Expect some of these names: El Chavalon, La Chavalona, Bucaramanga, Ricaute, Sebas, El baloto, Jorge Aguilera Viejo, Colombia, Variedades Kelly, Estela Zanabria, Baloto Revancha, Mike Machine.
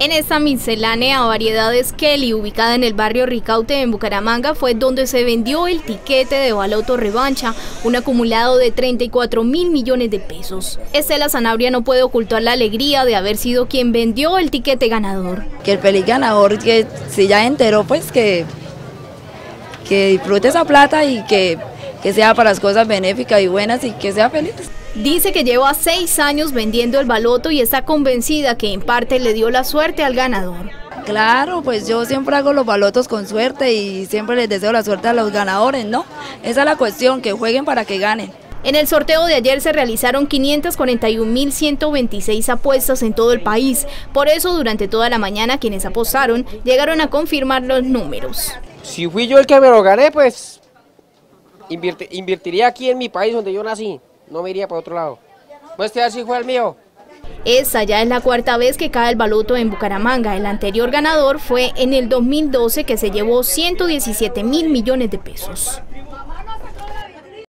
En esta miscelánea Variedades Kelly, ubicada en el barrio Ricaute en Bucaramanga, fue donde se vendió el tiquete de Baloto Revancha, un acumulado de 34.000 millones de pesos. Estela Zanabria no puede ocultar la alegría de haber sido quien vendió el tiquete ganador. Que el feliz ganador, que si ya enteró, pues que disfrute esa plata y que sea para las cosas benéficas y buenas y que sea feliz. Dice que lleva 6 años vendiendo el baloto y está convencida que en parte le dio la suerte al ganador. Claro, pues yo siempre hago los balotos con suerte y siempre les deseo la suerte a los ganadores, ¿no? Esa es la cuestión, que jueguen para que ganen. En el sorteo de ayer se realizaron 541.126 apuestas en todo el país. Por eso, durante toda la mañana, quienes apostaron llegaron a confirmar los números. Si fui yo el que me lo gané, pues invertiría aquí en mi país donde yo nací, no me iría para otro lado. Este así fue el mío. Esa ya es la 4ª vez que cae el baloto en Bucaramanga. El anterior ganador fue en el 2012, que se llevó 117.000 millones de pesos.